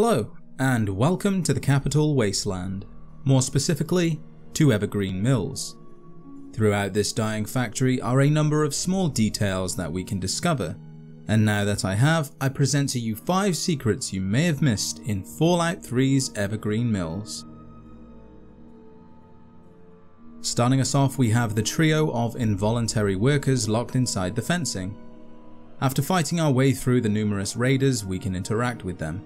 Hello, and welcome to the Capital Wasteland, more specifically, to Evergreen Mills. Throughout this dying factory are a number of small details that we can discover, and now that I have, I present to you 5 secrets you may have missed in Fallout 3's Evergreen Mills. Starting us off, we have the trio of involuntary workers locked inside the fencing. After fighting our way through the numerous raiders, we can interact with them.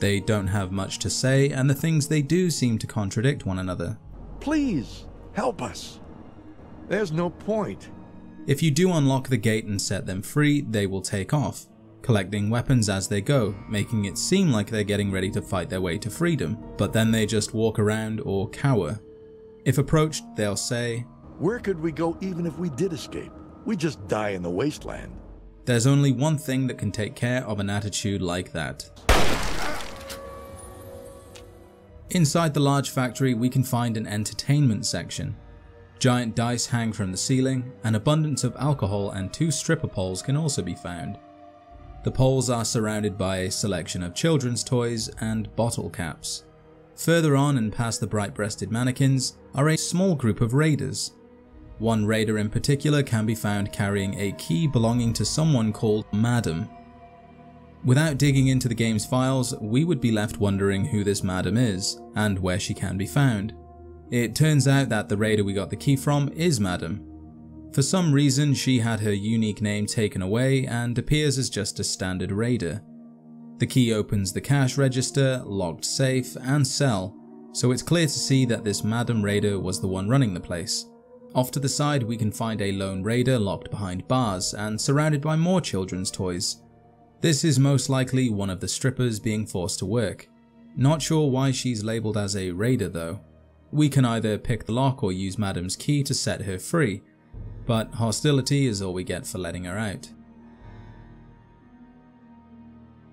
They don't have much to say, and the things they do seem to contradict one another. Please, help us. There's no point. If you do unlock the gate and set them free, they will take off, collecting weapons as they go, making it seem like they're getting ready to fight their way to freedom, but then they just walk around or cower. If approached, they'll say, "Where could we go even if we did escape? We just die in the wasteland." There's only one thing that can take care of an attitude like that. Inside the large factory, we can find an entertainment section. Giant dice hang from the ceiling, an abundance of alcohol and 2 stripper poles can also be found. The poles are surrounded by a selection of children's toys and bottle caps. Further on and past the bright-breasted mannequins are a small group of raiders. One raider in particular can be found carrying a key belonging to someone called Madam. Without digging into the game's files, we would be left wondering who this Madam is, and where she can be found. It turns out that the raider we got the key from is Madam. For some reason, she had her unique name taken away and appears as just a standard raider. The key opens the cash register, locked safe, and cell, so it's clear to see that this Madam raider was the one running the place. Off to the side, we can find a lone raider locked behind bars and surrounded by more children's toys. This is most likely one of the strippers being forced to work. Not sure why she's labelled as a raider though. We can either pick the lock or use Madam's key to set her free, but hostility is all we get for letting her out.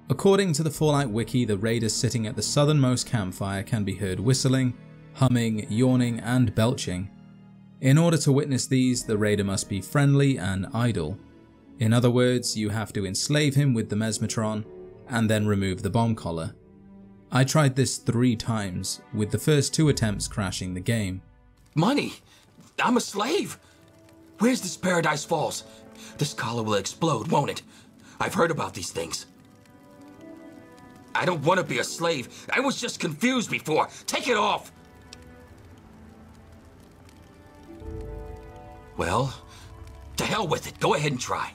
According to the Fallout wiki, the raider sitting at the southernmost campfire can be heard whistling, humming, yawning, and belching. In order to witness these, the raider must be friendly and idle. In other words, you have to enslave him with the Mesmatron, and then remove the bomb collar. I tried this 3 times, with the first 2 attempts crashing the game. Money! I'm a slave! Where's this Paradise Falls? This collar will explode, won't it? I've heard about these things. I don't want to be a slave. I was just confused before. Take it off! Well, to hell with it. Go ahead and try.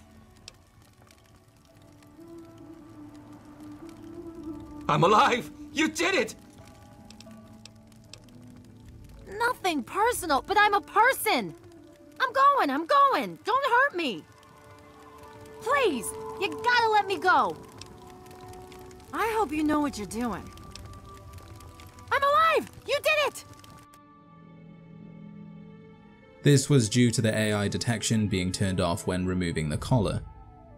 I'm alive! You did it! Nothing personal, but I'm a person! I'm going! Don't hurt me! Please! You gotta let me go! I hope you know what you're doing. I'm alive! You did it! This was due to the AI detection being turned off when removing the collar.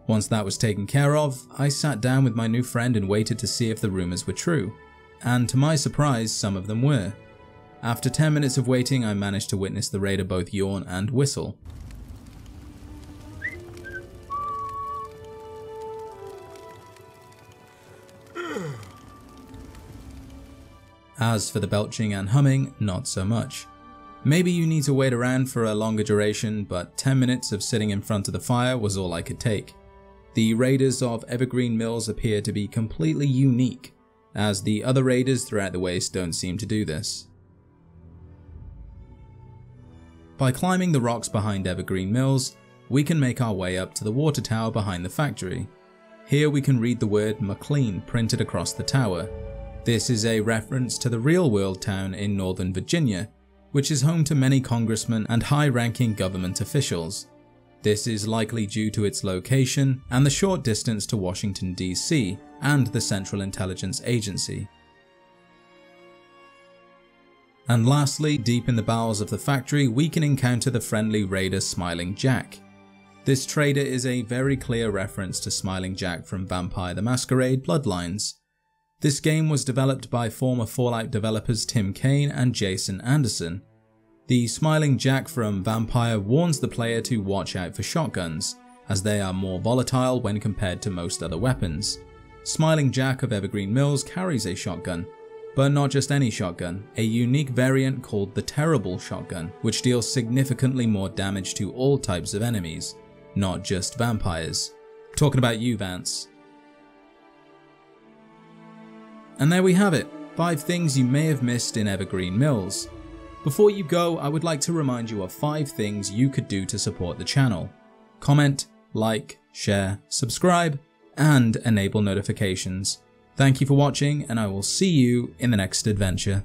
Once that was taken care of, I sat down with my new friend and waited to see if the rumours were true, and to my surprise, some of them were. After 10 minutes of waiting, I managed to witness the raider both yawn and whistle. As for the belching and humming, not so much. Maybe you need to wait around for a longer duration, but 10 minutes of sitting in front of the fire was all I could take. The raiders of Evergreen Mills appear to be completely unique, as the other raiders throughout the waste don't seem to do this. By climbing the rocks behind Evergreen Mills, we can make our way up to the water tower behind the factory. Here we can read the word McLean printed across the tower. This is a reference to the real-world town in Northern Virginia, which is home to many congressmen and high-ranking government officials. This is likely due to its location and the short distance to Washington, D.C. and the Central Intelligence Agency. And lastly, deep in the bowels of the factory, we can encounter the friendly raider Smiling Jack. This trader is a very clear reference to Smiling Jack from Vampire: The Masquerade Bloodlines. This game was developed by former Fallout developers Tim Cain and Jason Anderson. The Smiling Jack from Vampire warns the player to watch out for shotguns, as they are more volatile when compared to most other weapons. Smiling Jack of Evergreen Mills carries a shotgun, but not just any shotgun, a unique variant called the Terrible Shotgun, which deals significantly more damage to all types of enemies, not just vampires. Talking about you, Vance. And there we have it, 5 things you may have missed in Evergreen Mills. Before you go, I would like to remind you of 5 things you could do to support the channel. Comment, like, share, subscribe, and enable notifications. Thank you for watching, and I will see you in the next adventure.